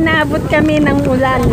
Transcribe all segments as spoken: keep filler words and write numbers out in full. inaabot kami ng ulan.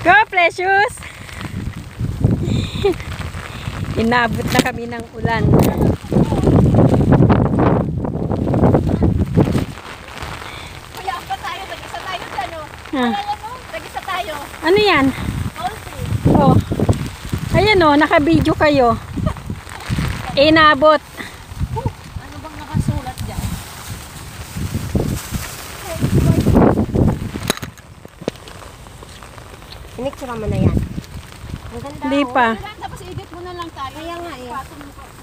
Go, Precious! Inabot na kami ng ulan. Kuya, pa tayo. Nag-isa tayo sa ano? Ah. Alala mo? Nag-isa tayo. Ano yan? Poultry. Oh. Ayan o, oh, naka-video kayo. Inabot. Ano bang nakasulat dyan? Iniktura mo na yan. Ang ganda. Hindi pa. Tapos edit mo na lang tayo. Kaya nga eh.